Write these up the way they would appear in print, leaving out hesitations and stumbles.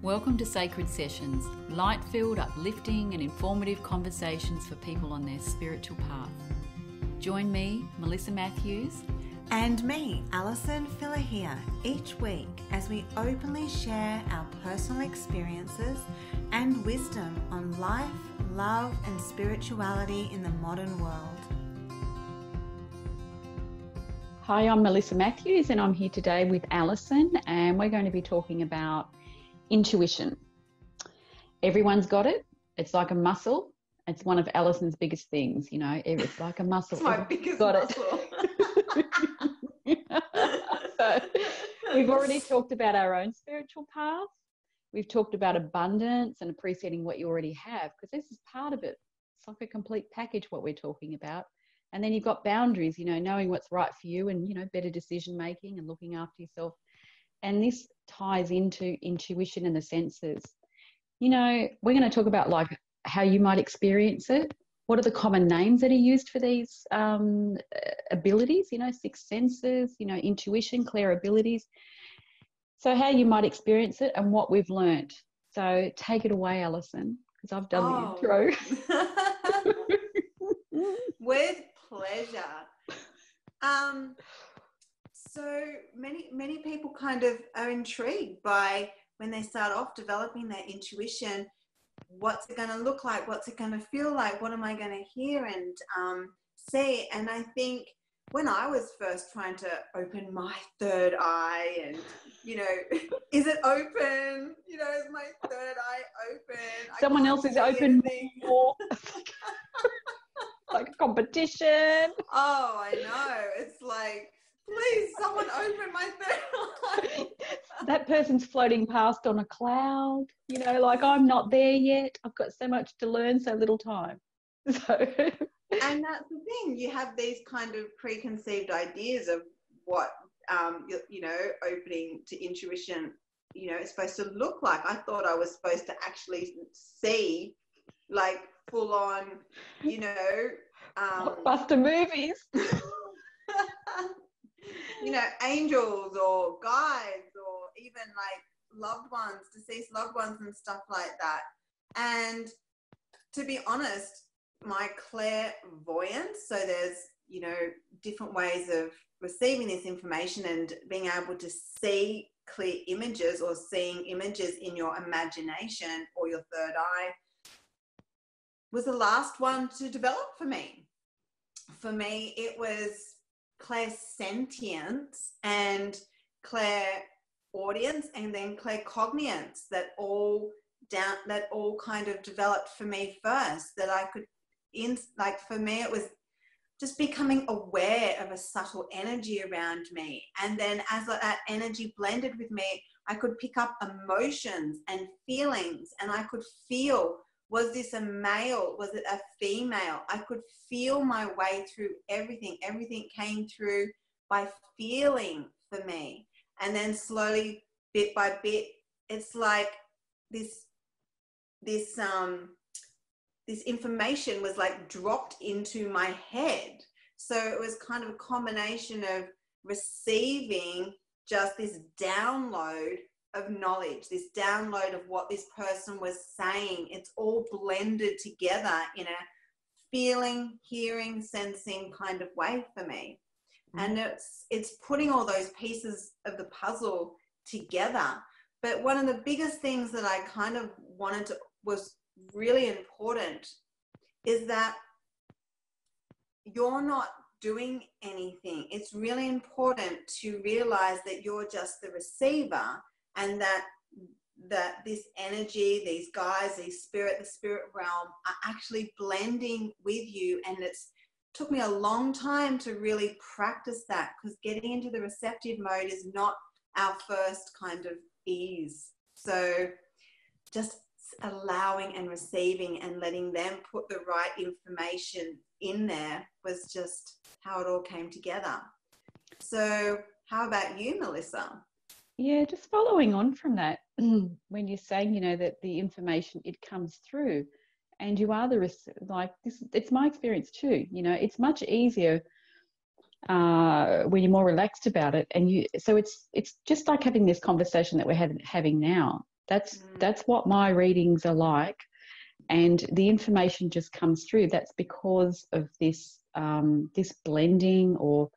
Welcome to Sacred Sessions, light-filled, uplifting and informative conversations for people on their spiritual path. Join me, Melissa Matthews, and me, Alison Filihia, each week as we openly share our personal experiences and wisdom on life, love and spirituality in the modern world. Hi, I'm Melissa Matthews and I'm here today with Alison, and we're going to be talking about intuition. Everyone's got it. It's like a muscle. It's one of Alison's biggest things, you know, it's like a muscle. It's my biggest muscle. So we've already talked about our own spiritual path. We've talked about abundance and appreciating what you already have, because this is part of it. It's like a complete package, what we're talking about. And then you've got boundaries, you know, knowing what's right for you and, you know, better decision making and looking after yourself. And this ties into intuition and the senses. You know, we're going to talk about like how you might experience it. What are the common names that are used for these abilities? You know, six senses, you know, intuition, clairabilities. So how you might experience it and what we've learnt. So take it away, Alison, because I've done the intro. With pleasure. So many people kind of are intrigued by, when they start off developing their intuition, what's it going to look like? What's it going to feel like? What am I going to hear and see? And I think when I was first trying to open my third eye and, you know, is it open? You know, is my third eye open? Someone else is open more. Like competition. Oh, I know. It's like, please, someone open my third eye. That person's floating past on a cloud, you know, like I'm not there yet. I've got so much to learn, so little time. So, and that's the thing. You have these kind of preconceived ideas of what, you know, opening to intuition, you know, it's supposed to look like. I thought I was supposed to actually see, like, full on, you know. Blockbuster movies. You know, angels or guides or even like loved ones, deceased loved ones and stuff like that. And to be honest, my clairvoyance, so there's, you know, different ways of receiving this information and being able to see clear images or seeing images in your imagination or your third eye, was the last one to develop for me. For me, it was Clairsentience and Clairaudience and then Claircognisance that all kind of developed for me first, that I could for me it was just becoming aware of a subtle energy around me, and then as that energy blended with me, I could pick up emotions and feelings, and I could feel, was this a male? Was it a female? I could feel my way through everything. Everything came through by feeling for me. And then slowly, bit by bit, it's like this information was like dropped into my head. So it was kind of a combination of receiving just this download of knowledge, this download of what this person was saying. It's all blended together in a feeling, hearing, sensing kind of way for me. And it's putting all those pieces of the puzzle together. But one of the biggest things that I kind of wanted to, was really important, is that you're not doing anything. It's really important to realize that you're just the receiver. And that this energy, these guys, the spirit realm are actually blending with you. And it's took me a long time to really practice that, because getting into the receptive mode is not our first kind of ease. So just allowing and receiving and letting them put the right information in there was just how it all came together. So how about you, Melissa? Yeah, just following on from that, when you're saying, you know, that the information, it comes through and you are the, like, this, it's my experience too, you know, it's much easier when you're more relaxed about it. And so it's just like having this conversation that we're having now. That's what my readings are like, and the information just comes through. That's because of this this blending, or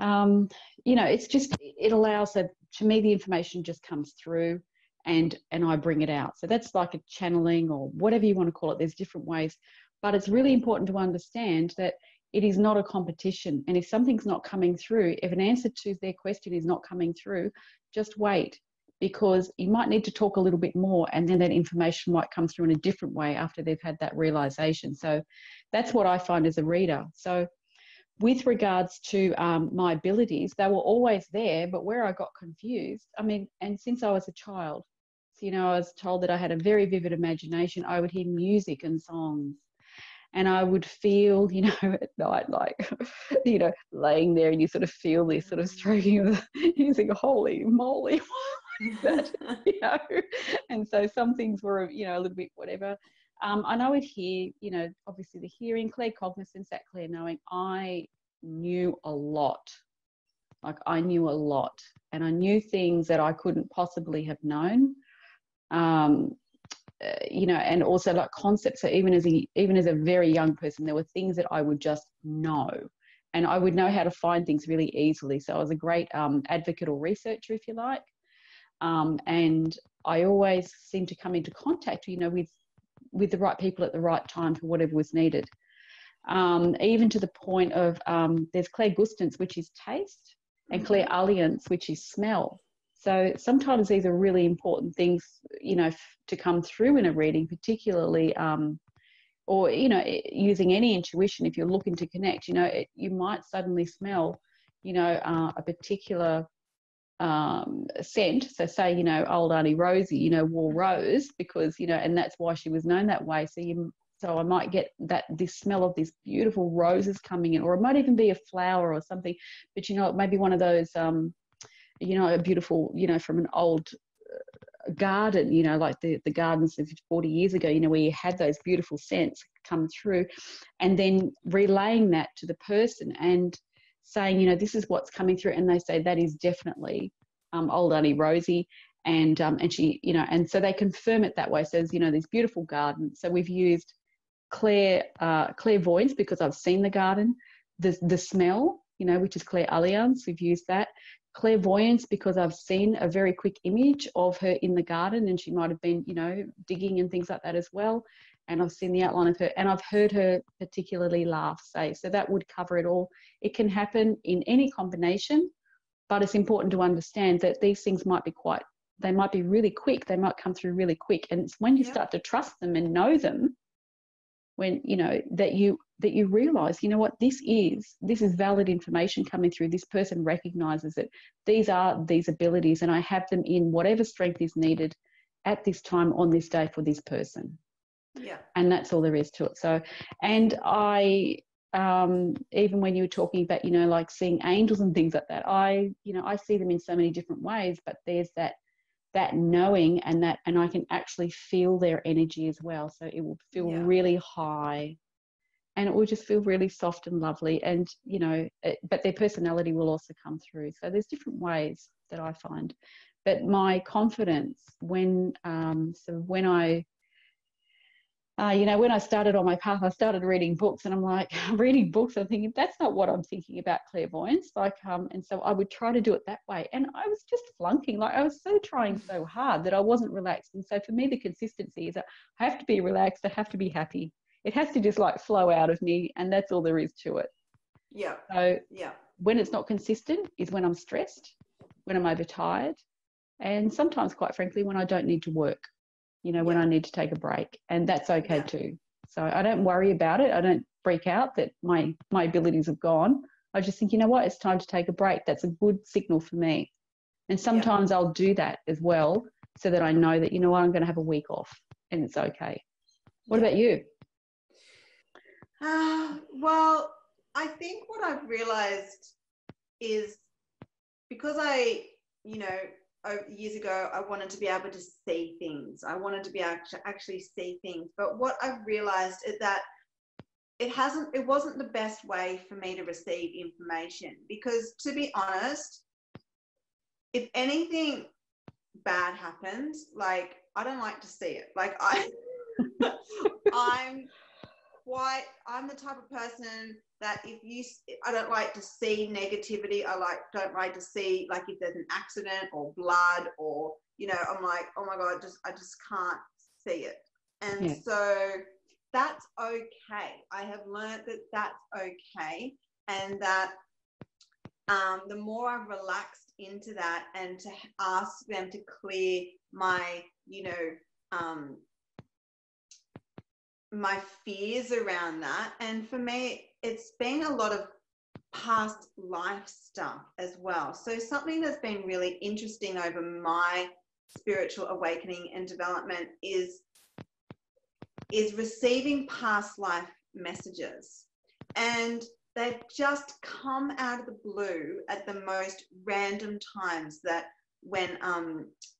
you know, it's just, it allows that, to me, the information just comes through and I bring it out. So that's like a channeling, or whatever you want to call it. There's different ways, but it's really important to understand that it is not a competition. And if something's not coming through, if an answer to their question is not coming through, just wait, because you might need to talk a little bit more, and then that information might come through in a different way after they've had that realization. So that's what I find as a reader. So with regards to my abilities, they were always there, but where I got confused, I mean, and since I was a child, you know, I was told that I had a very vivid imagination. I would hear music and songs, and I would feel, you know, at night, like, you know, laying there, and you sort of feel this sort of stroking of the, you think, holy moly, what is that? You know, and so some things were, you know, a little bit whatever. And I would hear, you know, obviously the hearing, claircognizance, that clear knowing. I knew a lot. Like, I knew a lot, and I knew things that I couldn't possibly have known. You know, and also like concepts. So even as a very young person, there were things that I would just know, and I would know how to find things really easily. So I was a great advocate or researcher, if you like, and I always seemed to come into contact, you know, with the right people at the right time for whatever was needed. Even to the point of there's clairgustance, which is taste, and clairalience, which is smell. So sometimes these are really important things, you know, to come through in a reading, particularly, or, you know, using any intuition. If you're looking to connect, you know, you might suddenly smell, you know, a particular scent. So say, you know, old Auntie Rosie, you know, wore rose because, you know, and that's why she was known that way. So I might get this smell of this beautiful roses coming in, or it might even be a flower or something, but, you know, it may be one of those, you know, a beautiful, you know, from an old garden, you know, like the gardens of 40 years ago, you know, where you had those beautiful scents come through, and then relaying that to the person and saying, you know, this is what's coming through. And they say, that is definitely old Auntie Rosie. And she, you know, and so they confirm it that way. So, you know, this beautiful garden. So we've used clairvoyance because I've seen the garden, the smell, you know, which is clairaudience. We've used that. Clairvoyance because I've seen a very quick image of her in the garden, and she might have been, you know, digging and things like that as well, and I've seen the outline of her, and I've heard her particularly laugh, say. So that would cover it all. It can happen in any combination, but it's important to understand that these things might be quite, they might be really quick, they might come through really quick, and it's when you start to trust them and know them, when, you know, that you realize, you know what, this is valid information coming through. This person recognizes that these are these abilities, and I have them in whatever strength is needed at this time on this day for this person. Yeah. And that's all there is to it. So, and I, even when you were talking about, you know, like seeing angels and things like that, I see them in so many different ways, but there's that knowing, and that, and I can actually feel their energy as well. So it will feel really high, and it will just feel really soft and lovely, and, you know, but their personality will also come through. So there's different ways that I find. But my confidence when I started on my path, I started reading books, and I'm like, reading books, I'm thinking, that's not what I'm thinking about clairvoyance. Like, and so I would try to do it that way, and I was just flunking. Like, I was so trying so hard that I wasn't relaxed. And so for me, the consistency is that I have to be relaxed, I have to be happy. It has to just like flow out of me, and that's all there is to it. Yeah. So yeah, when it's not consistent is when I'm stressed, when I'm overtired, and sometimes, quite frankly, when I don't need to work, you know, when I need to take a break, and that's okay too. So I don't worry about it. I don't freak out that my abilities have gone. I just think, you know what, it's time to take a break. That's a good signal for me. And sometimes I'll do that as well, so that I know that, you know what, I'm going to have a week off, and it's okay. What about you? Well, I think what I've realized is, because I, you know, years ago, I wanted to be able to see things. I wanted to be able to actually see things. But what I've realized is that it wasn't the best way for me to receive information, because, to be honest, if anything, bad happens, like I don't like to see it. Like I'm the type of person that I don't like to see negativity. Don't like to see, like, if there's an accident or blood or, you know, I'm like, oh my God, I just can't see it. And yeah. So that's okay. I have learned that that's okay. And that the more I've relaxed into that and to ask them to clear my, you know, my fears around that. And for me, it's been a lot of past life stuff as well. So something that's been really interesting over my spiritual awakening and development is receiving past life messages, and they've just come out of the blue at the most random times. That when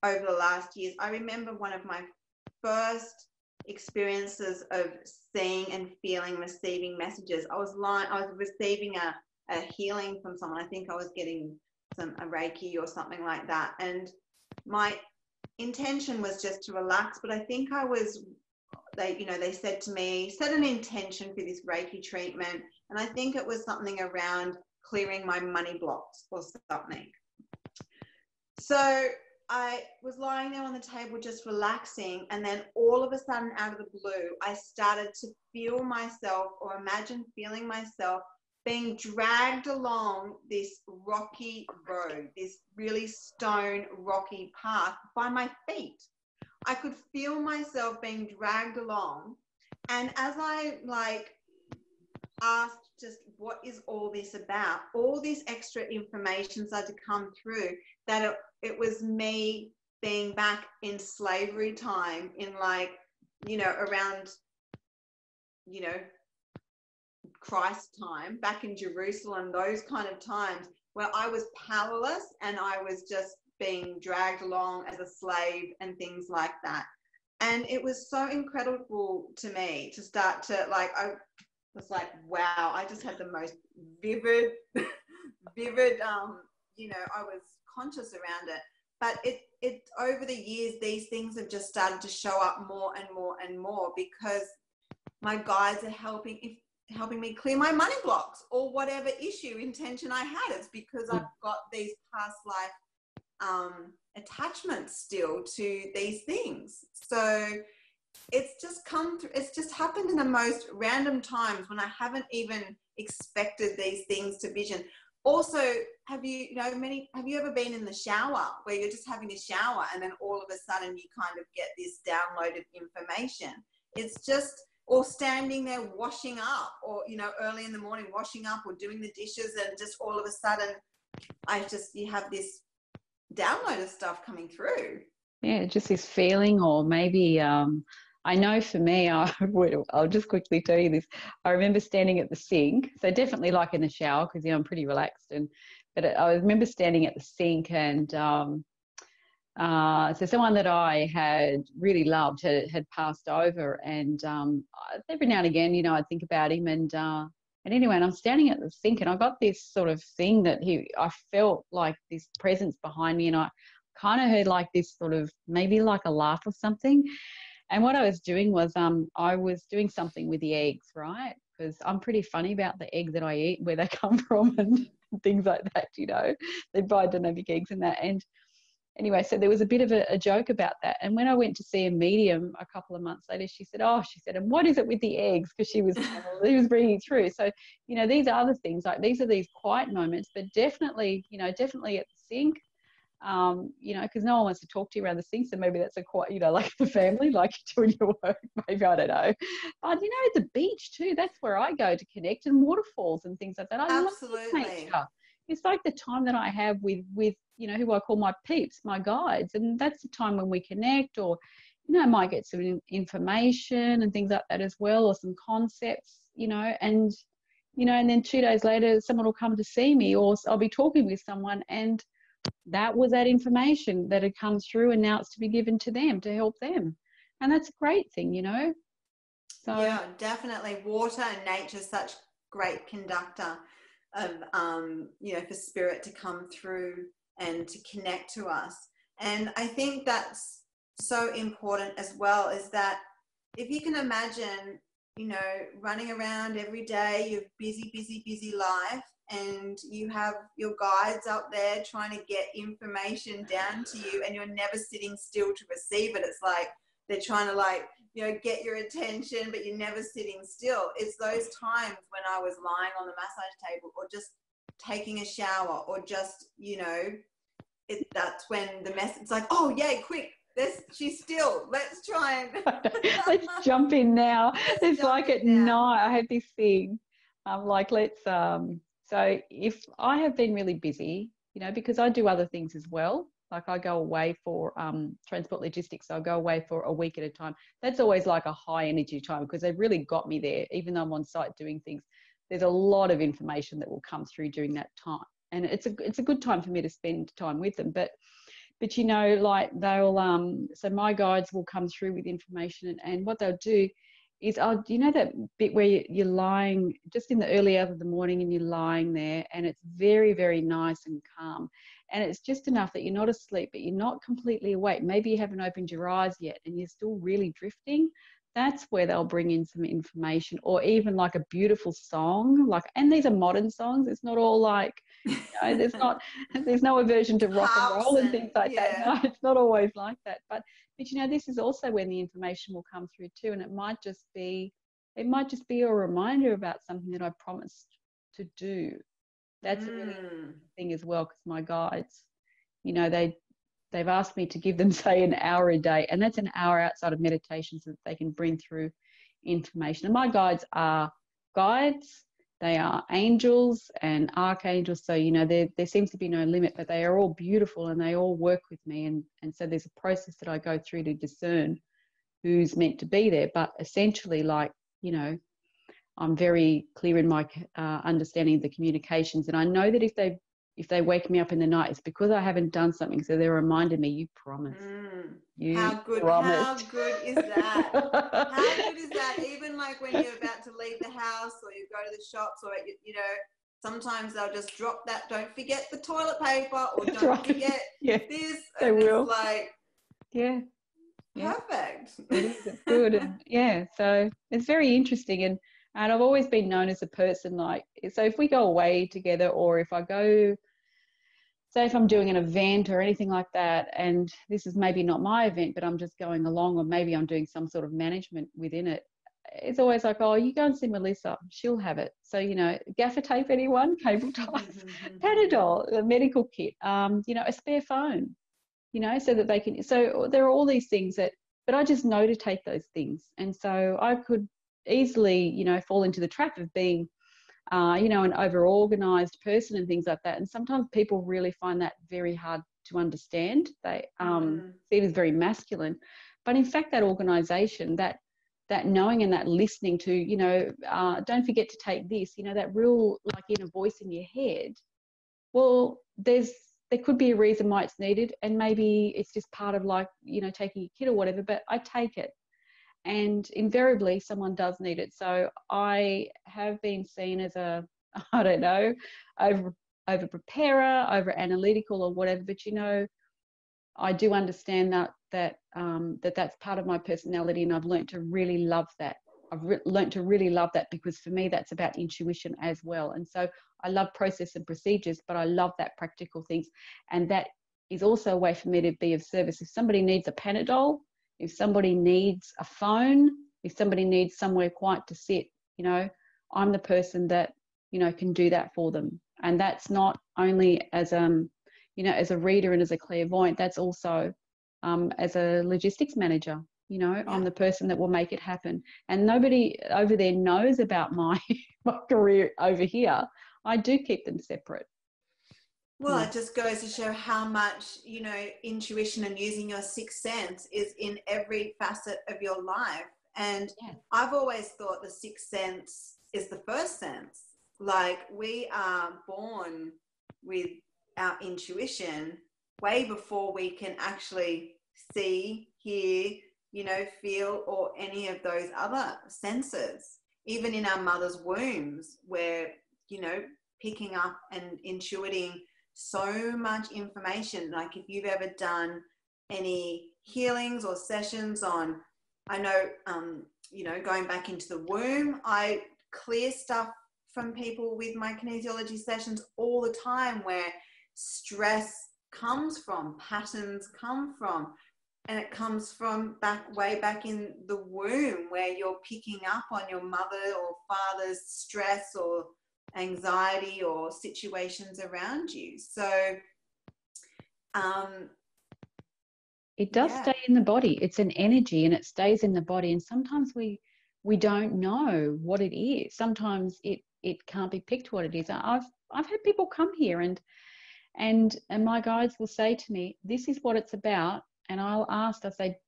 over the last years, I remember one of my first experiences of seeing and feeling, receiving messages. I was receiving a healing from someone. I think I was getting a Reiki or something like that, and my intention was just to relax. But I think they said to me, set an intention for this Reiki treatment. And I think it was something around clearing my money blocks or something. So I was lying there on the table, just relaxing. And then all of a sudden, out of the blue, I started to feel myself, or imagine feeling myself, being dragged along this rocky road, this really stone rocky path by my feet. I could feel myself being dragged along. And as I asked, just what is all this about? All this extra information started to come through, that it was me being back in slavery time, in around, Christ time, back in Jerusalem, those kind of times where I was powerless and I was just being dragged along as a slave and things like that. And it was so incredible to me to start to I was like, wow, I just had the most vivid I was conscious around it. But it over the years, these things have just started to show up more and more and more, because my guides are helping me clear my money blocks or whatever issue, intention I had. It's because I've got these past life attachments still to these things. So it's just come through. It's just happened in the most random times when I haven't even expected these things to vision. Also, have you ever been in the shower where you're just having a shower and then all of a sudden you kind of get this download of information? It's just, or standing there washing up, or, early in the morning washing up or doing the dishes, and just all of a sudden you have this download of stuff coming through. Yeah, just this feeling. Or maybe I know for me, I'll just quickly tell you this. I remember standing at the sink, so definitely in the shower, because I'm pretty relaxed, but I remember standing at the sink, and so someone that I had really loved had passed over, and every now and again, I'd think about him, and anyway, and I'm standing at the sink, and I've got this sort of thing that I felt like this presence behind me, and I kind of heard this sort of maybe a laugh or something. And what I was doing was I was doing something with the eggs, right? Because I'm pretty funny about the egg that I eat, where they come from and things like that, They buy dynamic eggs and that. And anyway, so there was a bit of a joke about that. And when I went to see a medium a couple of months later, she said, and what is it with the eggs? Because she was bringing through. So, these are the things, these are these quiet moments, but definitely at the sink, because no one wants to talk to you around the sink, so maybe that's a quiet, the family, you're doing your work, maybe, I don't know. But, the beach too, that's where I go to connect, and waterfalls and things like that. I absolutely love nature. It's the time that I have with who I call my peeps, my guides, and that's the time when we connect, or I might get some information and things like that as well, or some concepts, and then 2 days later someone will come to see me, or I'll be talking with someone, and that was that information that had come through, and now it's to be given to them to help them, and that's a great thing, so yeah, definitely. Water and nature, such great conductor of for spirit to come through and to connect to us. And I think that's so important as well, is that if you can imagine, you know, running around every day, your busy, busy, busy life, and you have your guides up there trying to get information down to you, and you're never sitting still to receive it. It's like they're trying to, like, you know, get your attention, but you're never sitting still. It's those times when I was lying on the massage table, or just taking a shower, or just, you know, that's when the message, it's like, oh, yay, quick. She's still, let's try and let's jump in now. It's like at night I have this thing. I'm like, let's so if I have been really busy, you know, because I do other things as well. Like I go away for transport logistics. So I go away for a week at a time. That's always like a high energy time because they've really got me there. Even though I'm on site doing things, there's a lot of information that will come through during that time. And it's a good time for me to spend time with them. But you know, like they'll, so my guides will come through with information, and what they'll do is, you know that bit where you're lying just in the early hours of the morning and you're lying there and it's very, very nice and calm. And it's just enough that you're not asleep, but you're not completely awake. Maybe you haven't opened your eyes yet and you're still really drifting. That's where they'll bring in some information, or even like a beautiful song. Like, and these are modern songs. It's not all like, you know, there's no aversion to rock and roll and things like that. No, it's not always like that. But you know, this is also when the information will come through too, and it might just be a reminder about something that I promised to do. That's a really interesting thing as well, because my guides, you know, they've asked me to give them, say, an hour a day, and that's an hour outside of meditation so that they can bring through information. And my guides are guides, they are angels and archangels, so, you know, there seems to be no limit, but they are all beautiful and they all work with me, and so there's a process that I go through to discern who's meant to be there. But essentially, like, you know, I'm very clear in my understanding of the communications, and I know that if they wake me up in the night, it's because I haven't done something. So they're reminding me, you promised. You promised. How good is that? How good is that? Even like when you're about to leave the house, or you go to the shops, or, you know, sometimes they'll just drop that, don't forget the toilet paper, or don't forget this. They will. It's like, perfect. It's good. And, so it's very interesting. And I've always been known as a person, like, so if we go away together, or if I go, say if I'm doing an event or anything like that, and this is maybe not my event, but I'm just going along, or maybe I'm doing some sort of management within it, it's always like, oh, you go and see Melissa, she'll have it. So, you know, gaffer tape anyone, cable ties, Panadol, a medical kit, you know, a spare phone, you know, so that they can, so there are all these things that, but I just know to take those things. And so I could easily, you know, fall into the trap of being, you know, an over-organised person and things like that. And sometimes people really find that very hard to understand. They see it as very masculine. But in fact, that organisation, that knowing and that listening to, you know, don't forget to take this, you know, that real, like, inner voice in your head, well, there could be a reason why it's needed, and maybe it's just part of, like, you know, taking your kid or whatever, but I take it. And invariably someone does need it. So I have been seen as a, I don't know, over preparer, over analytical or whatever, but, you know, I do understand that's part of my personality, and I've learned to really love that. I've learned to really love that, because for me that's about intuition as well. And so I love process and procedures, but I love that practical things, and that is also a way for me to be of service. If somebody needs a Panadol, if somebody needs a phone, if somebody needs somewhere quiet to sit, you know, I'm the person that, you know, can do that for them. And that's not only as, you know, as a reader and as a clairvoyant, that's also as a logistics manager, you know, I'm the person that will make it happen. And nobody over there knows about my, my career over here. I do keep them separate. Well, it just goes to show how much, you know, intuition and using your sixth sense is in every facet of your life. And I've always thought the sixth sense is the first sense. Like, we are born with our intuition way before we can actually see, hear, you know, feel, or any of those other senses. Even in our mother's wombs, we're, you know, picking up and intuiting so much information. Like if you've ever done any healings or sessions on, I know, you know, going back into the womb, I clear stuff from people with my kinesiology sessions all the time, where stress comes from, patterns come from, and it comes from back way back in the womb, where you're picking up on your mother or father's stress or anxiety or situations around you. So it does stay in the body. It's an energy and it stays in the body, and sometimes we don't know what it is. Sometimes it can't be picked what it is. I've had people come here and my guides will say to me, this is what it's about, and I'll ask, I say,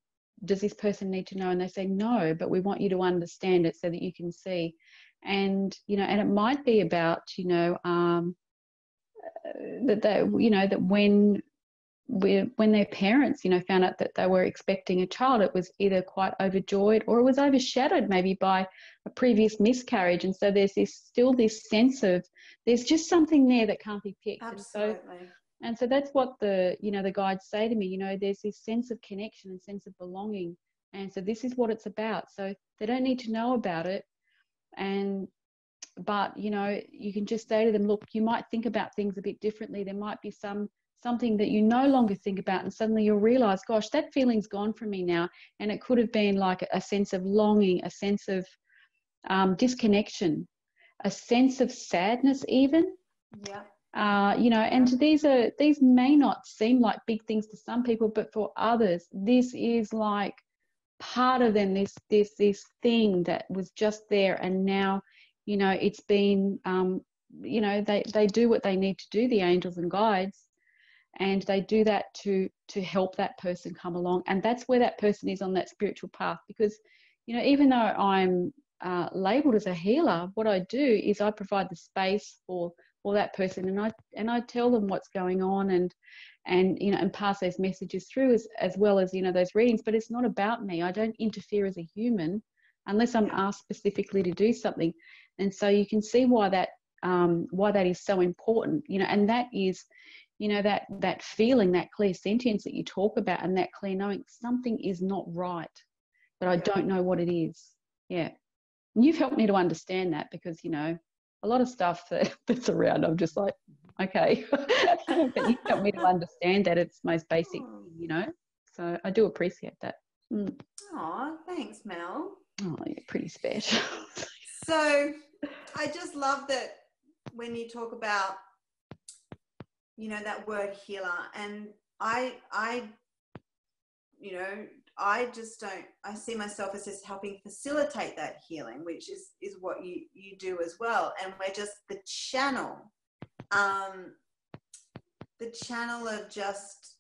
does this person need to know? And they say, no, but we want you to understand it so that you can see. And, you know, and it might be about, you know, that when their parents, you know, found out that they were expecting a child, it was either quite overjoyed or it was overshadowed maybe by a previous miscarriage. And so there's this sense of there's just something there that can't be picked. Absolutely. And so that's what the guides say to me, you know, there's this sense of connection and sense of belonging. And so this is what it's about. So they don't need to know about it. But, you know, you can just say to them, look, you might think about things a bit differently. There might be something that you no longer think about, and suddenly you'll realize, gosh, that feeling's gone from me now. And it could have been like a sense of longing, a sense of disconnection, a sense of sadness even. Yeah. You know, and these may not seem like big things to some people, but for others, this is like part of them, this thing that was just there, and now, you know, it's been, you know, they do what they need to do, the angels and guides, and they do that to help that person come along. And that's where that person is on that spiritual path, because, you know, even though I'm labeled as a healer, what I do is I provide the space for that person, and I tell them what's going on, and you know, and pass those messages through as well as, you know, those readings. But it's not about me. I don't interfere as a human unless I'm asked specifically to do something. And so you can see why that is so important, you know. And that is, you know, that feeling, that clairsentience that you talk about, and that clairknowing, something is not right, but I don't know what it is. Yeah, and you've helped me to understand that, because, you know, a lot of stuff that's around, I'm just like, okay. But you help me to understand that it's most basic, you know. So I do appreciate that. Mm. Oh, thanks, Mel. Oh, you're pretty special. So I just love that when you talk about, you know, that word healer, and I you know, I just don't, I see myself as just helping facilitate that healing, which is what you do as well. And we're just the channel of just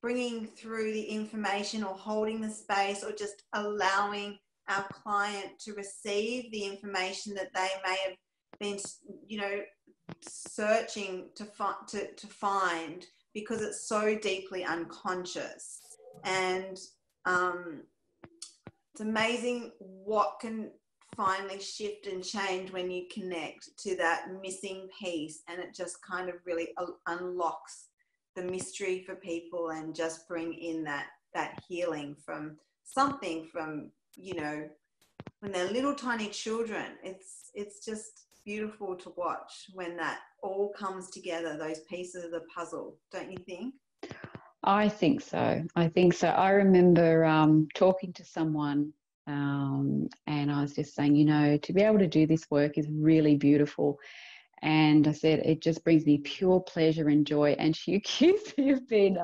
bringing through the information, or holding the space, or just allowing our client to receive the information that they may have been, you know, searching to find, because it's so deeply unconscious. And it's amazing what can finally shift and change when you connect to that missing piece, and it just kind of really unlocks the mystery for people, and just bring in that healing from something, from, you know, when they're little tiny children. It's just beautiful to watch when that all comes together, those pieces of the puzzle, don't you think? I think so. I think so. I remember talking to someone and I was just saying, you know, to be able to do this work is really beautiful. And I said, it just brings me pure pleasure and joy. And she accused me of being,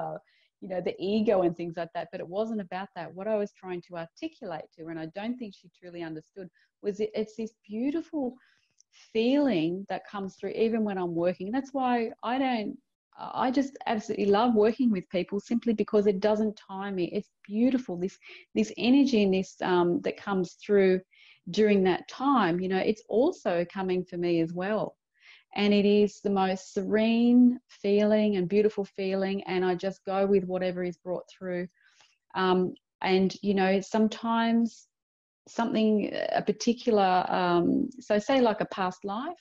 you know, the ego and things like that. But it wasn't about that. What I was trying to articulate to her, and I don't think she truly understood, was it's this beautiful feeling that comes through even when I'm working. And that's why I just absolutely love working with people, simply because it doesn't tire me. It's beautiful, this energy and this that comes through during that time. You know, it's also coming for me as well, and it is the most serene feeling and beautiful feeling, and I just go with whatever is brought through. And, you know, sometimes something, a particular, so say like a past life,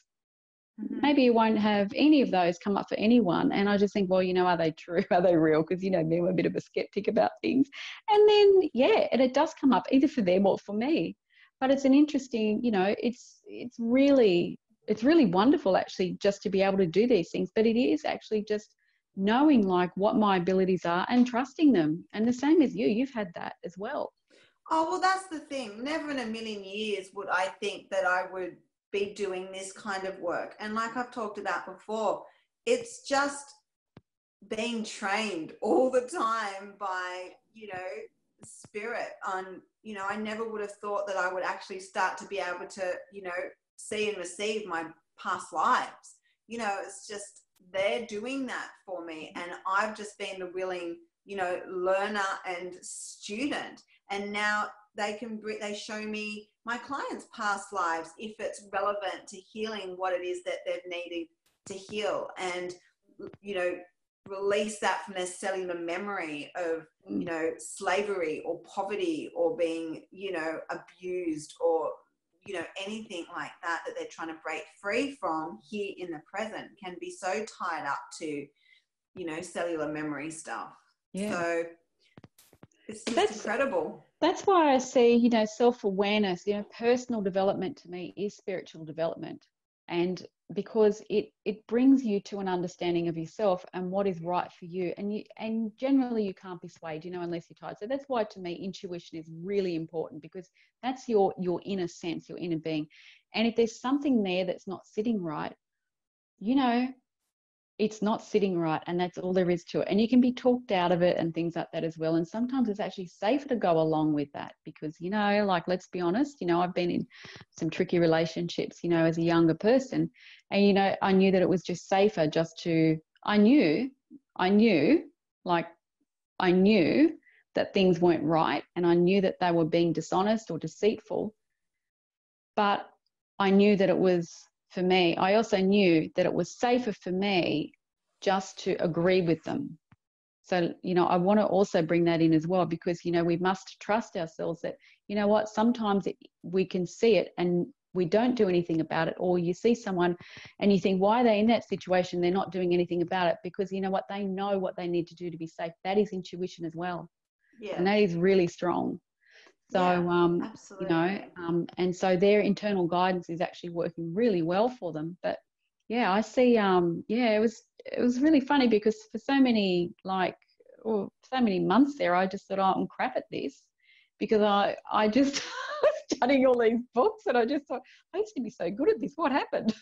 Maybe you won't have any of those come up for anyone. And I just think, well, you know, are they true? Are they real? Because, you know, me, I'm a bit of a skeptic about things. And then, yeah, and it does come up either for them or for me. But it's an interesting, you know, it's really wonderful actually just to be able to do these things. But it is actually just knowing like what my abilities are and trusting them. And the same as you, you've had that as well. Oh, well, that's the thing. Never in a million years would I think that I would be doing this kind of work. And like I've talked about before, it's just being trained all the time by, you know, spirit on, you know, I never would have thought that I would actually start to be able to, you know, see and receive my past lives. You know, it's just they're doing that for me. And I've just been the willing, you know, learner and student. And now they show me my clients' past lives if it's relevant to healing what it is that they've needed to heal, and, you know, release that from necessarily the memory of, you know, slavery or poverty or being, you know, abused or, you know, anything like that that they're trying to break free from here in the present can be so tied up to, you know, cellular memory stuff. Yeah. So it's incredible. That's why I see, you know, self-awareness, you know, personal development to me is spiritual development. And because it brings you to an understanding of yourself and what is right for you. And generally you can't be swayed, you know, unless you're tired. So that's why to me intuition is really important, because that's your inner sense, your inner being. And if there's something there that's not sitting right, you know, it's not sitting right, and that's all there is to it. And you can be talked out of it and things like that as well. And sometimes it's actually safer to go along with that because, you know, like, let's be honest, you know, I've been in some tricky relationships, you know, as a younger person. And, you know, I knew that it was just safer just to, I knew that things weren't right. And I knew that they were being dishonest or deceitful, but I knew that it was, for me, I also knew that it was safer for me just to agree with them. So, you know, I want to also bring that in as well, because, you know, we must trust ourselves that, you know what, sometimes we can see it and we don't do anything about it. Or you see someone and you think, why are they in that situation? They're not doing anything about it, because, you know what, they know what they need to do to be safe. That is intuition as well. Yeah. And that is really strong. So, yeah, you know, and so their internal guidance is actually working really well for them. But yeah, I see, yeah, it was really funny, because for so many, so many months there, I just thought, oh, I'm crap at this, because I just was studying all these books and I just thought, I used to be so good at this. What happened?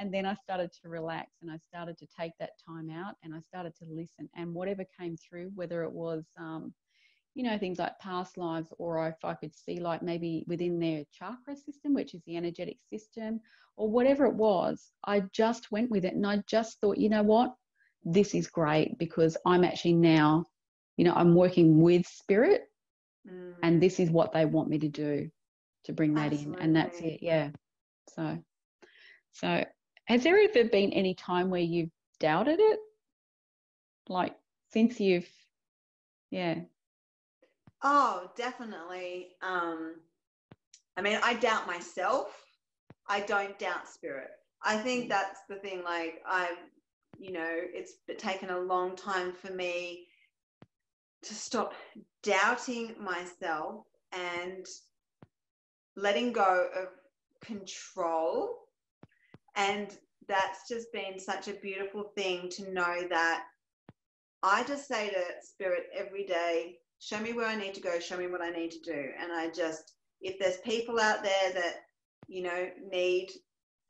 And then I started to relax and I started to take that time out and I started to listen, and whatever came through, whether it was, you know, things like past lives, or if I could see like maybe within their chakra system, which is the energetic system, or whatever it was, I just went with it. And I just thought, you know what, this is great, because I'm actually now, you know, I'm working with spirit, and this is what they want me to do to bring that in. And that's it. Yeah. So has there ever been any time where you've doubted it? Like since you've, yeah. Oh, definitely. I mean, I doubt myself. I don't doubt spirit. I think that's the thing. Like, I've, you know, it's taken a long time for me to stop doubting myself and letting go of control. And that's just been such a beautiful thing to know that I just say to spirit every day, show me where I need to go, show me what I need to do. And I just, if there's people out there that, you know, need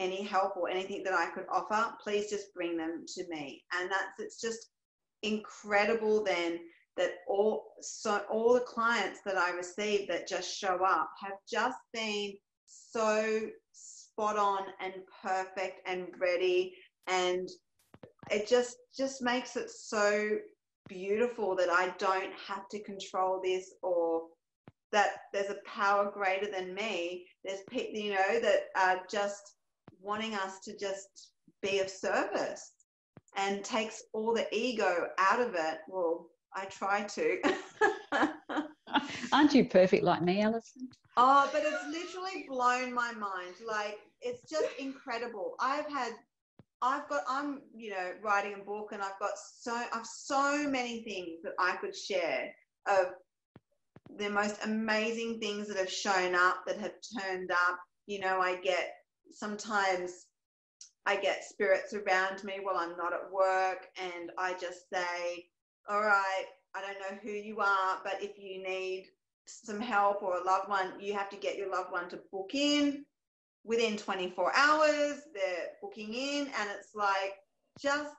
any help or anything that I could offer, please just bring them to me. And it's just incredible then that all the clients that I receive that just show up have just been so spot on and perfect and ready. And it just makes it so beautiful that I don't have to control this, or that there's a power greater than me. There's people, you know, that are just wanting us to just be of service, and takes all the ego out of it. Well, I try to. Aren't you perfect like me, Alison? Oh, but it's literally blown my mind. Like, It's just incredible. I'm writing a book, and I've so many things that I could share of the most amazing things that have shown up, that have turned up. You know, sometimes I get spirits around me while I'm not at work, and I just say, all right, I don't know who you are, but if you need some help or a loved one, you have to get your loved one to book in. Within 24 hours, they're booking in, and it's like, just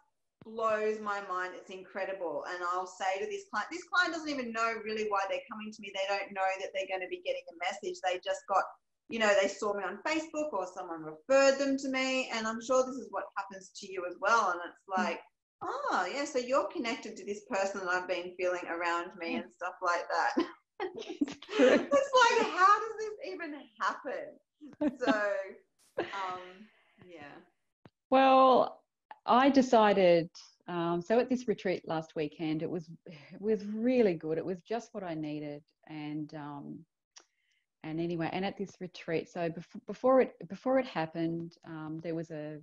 blows my mind. It's incredible. And I'll say to this client doesn't even know really why they're coming to me. They don't know that they're going to be getting a message. They just got, they saw me on Facebook or someone referred them to me. And I'm sure this is what happens to you as well. And it's like, oh yeah, so you're connected to this person that I've been feeling around me and stuff like that. It's like, how does this even happen? So yeah, well, I decided so at this retreat last weekend, it was really good. It was just what I needed. And and at this retreat, so before it happened, there was an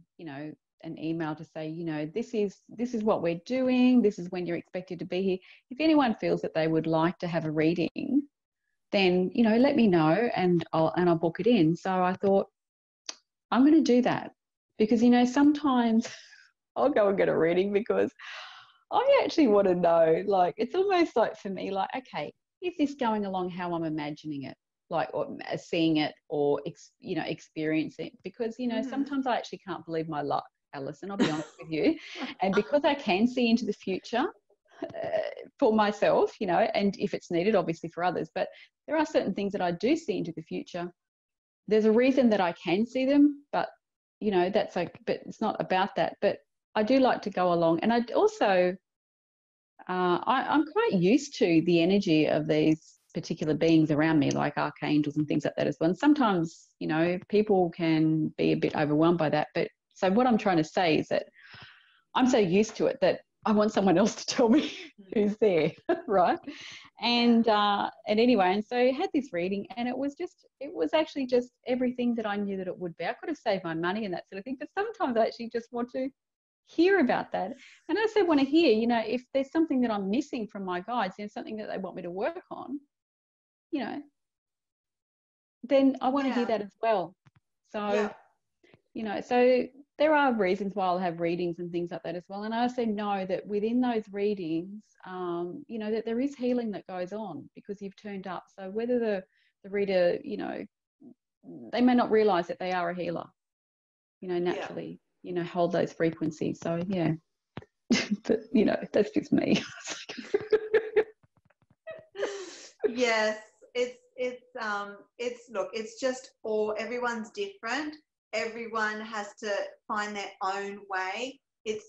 email to say, this is what we're doing, this is when you're expected to be here. If anyone feels that they would like to have a reading, then let me know, and I'll book it in. So I thought, I'm going to do that, because sometimes I'll go and get a reading because I actually want to know. Like, it's almost like, for me, like, okay, is this going along how I'm imagining it, like, or seeing it, or experiencing it? Because sometimes I actually can't believe my luck, Alison, I'll be honest with you. And because I can see into the future, for myself, and if it's needed, obviously, for others. But there are certain things that I do see into the future. There's a reason that I can see them, but that's like, but it's not about that. But I do like to go along, and I also I'm quite used to the energy of these particular beings around me, like archangels and things like that as well. And sometimes people can be a bit overwhelmed by that. But so what I'm trying to say is that I'm so used to it that I want someone else to tell me who's there, right? And anyway, and so I had this reading, and it was actually just everything that I knew that it would be. I could have saved my money and that sort of thing, but sometimes I actually just want to hear about that. And I also want to hear, if there's something that I'm missing from my guides, something that they want me to work on, then I want to hear that as well. So, so there are reasons why I'll have readings and things like that as well. And I also know that within those readings, that there is healing that goes on because you've turned up. So whether the reader, they may not realise that they are a healer, naturally, hold those frequencies. So, yeah, but, that's just me. Yes, it's just all, everyone's different. Everyone has to find their own way. It's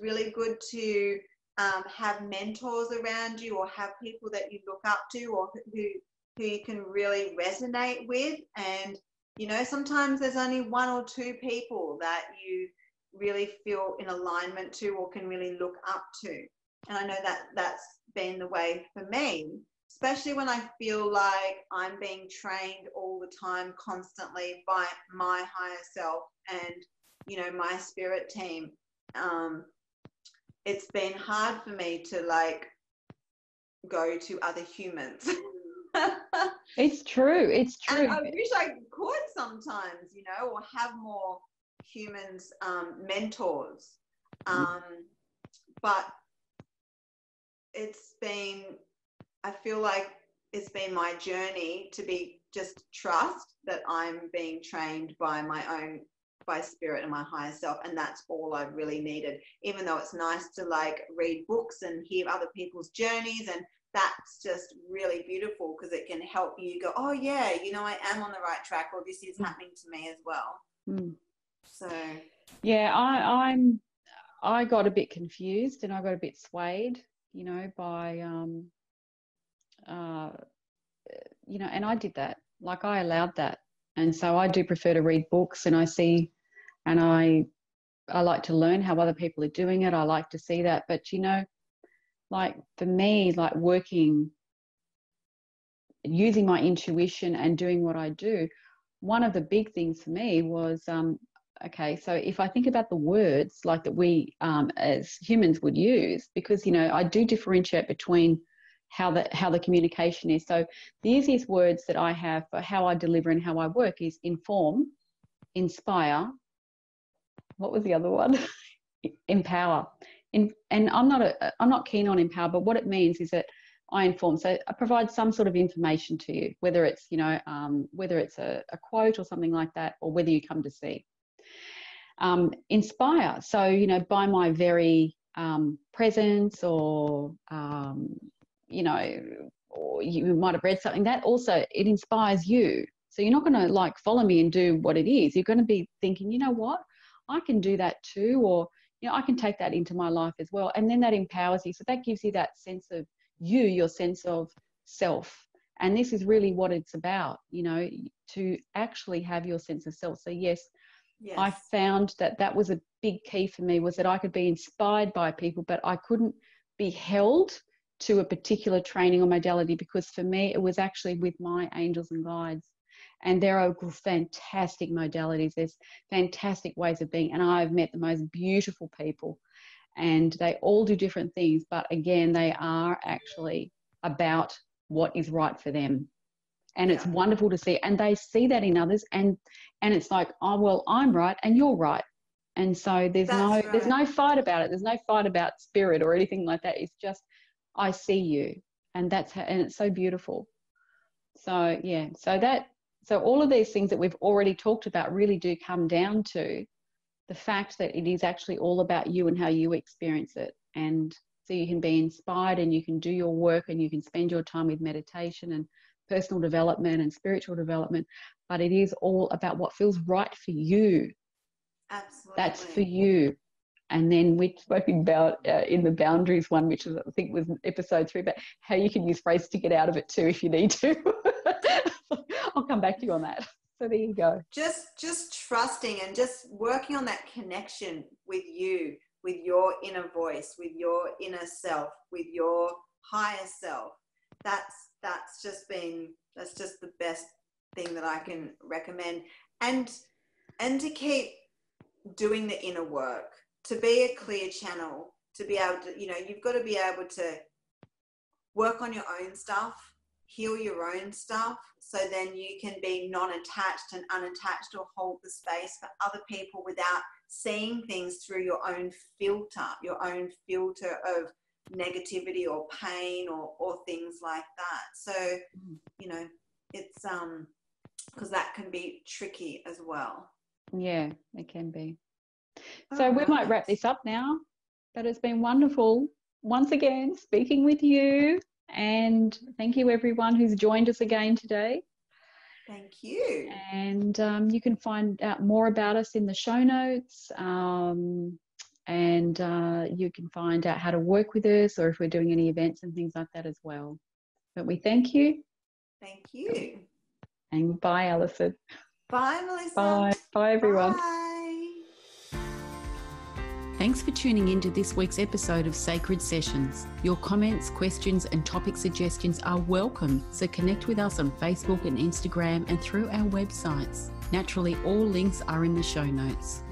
really good to have mentors around you, or have people that you look up to, or who you can really resonate with. And, sometimes there's only one or two people that you really feel in alignment to or can really look up to. And I know that that's been the way for me, especially when I feel like I'm being trained all the time, constantly, by my higher self and, my spirit team. It's been hard for me to, go to other humans. It's true. And I wish I could sometimes, or have more humans, mentors. But I feel like it's been my journey to trust that I'm being trained by by spirit and my higher self. And that's all I've really needed, even though it's nice to read books and hear other people's journeys. And that's just really beautiful because it can help you go, oh yeah, I am on the right track, or this is happening to me as well. Mm. So. Yeah, I got a bit confused and I got a bit swayed, by, and I did that, I allowed that. And so I do prefer to read books, and I see, and I like to learn how other people are doing it. I like to see that. But for me, working, using my intuition and doing what I do, one of the big things for me was, okay, so if I think about the words like that we as humans would use, because, you know, I do differentiate between how the communication is. So the easiest words that I have for how I deliver and how I work is inform, inspire. What was the other one? Empower. And I'm not keen on empower, but what it means is that I inform. So I provide some sort of information to you, whether it's, you know, whether it's a quote or something like that, or whether you come to see. Inspire. So, you know, by my very presence, or you know, or you might have read something that also it inspires you. So you're not going to like follow me and do what it is. You're going to be thinking, you know what, I can do that too, or, you know, I can take that into my life as well. And then that empowers you. So that gives you that sense of you, your sense of self. And this is really what it's about, you know, to actually have your sense of self. So yes. I found that was a big key for me, was that I could be inspired by people, but I couldn't be held to a particular training or modality, because for me it was actually with my angels and guides. And there are fantastic modalities, there's fantastic ways of being, and I've met the most beautiful people, and they all do different things, but again, they are actually about what is right for them. And it's wonderful to see, and they see that in others, and it's like, oh well, I'm right and you're right. And so there's no fight about it. There's no fight about spirit or anything like that. It's just, I see you, and that's how, and it's so beautiful. So yeah, so all of these things that we've already talked about really do come down to the fact that it is actually all about you and how you experience it. And so you can be inspired, and you can do your work, and you can spend your time with meditation and personal development and spiritual development, but it is all about what feels right for you. Absolutely. That's for you. And then we spoke about in the boundaries one, which is, I think was episode 3, but how you can use phrases to get out of it too if you need to. I'll come back to you on that. So there you go. Just trusting and just working on that connection with you, with your inner voice, with your inner self, with your higher self. That's just the best thing that I can recommend. And to keep doing the inner work, to be a clear channel, to be able to, you know, you've got to be able to work on your own stuff, heal your own stuff, so then you can be non-attached and unattached, or hold the space for other people without seeing things through your own filter of negativity or pain or things like that. So, you know, it's because that can be tricky as well. Yeah, it can be. So we might wrap this up now, but it's been wonderful once again speaking with you, and thank you everyone who's joined us again today. Thank you. And you can find out more about us in the show notes, and you can find out how to work with us, or if we're doing any events and things like that as well. But we thank you. Thank you. And bye, Alison. Bye, Melissa. Bye everyone. Bye. Thanks for tuning in to this week's episode of Sacred Sessions. Your comments, questions and topic suggestions are welcome, so connect with us on Facebook and Instagram, and through our websites. Naturally, all links are in the show notes.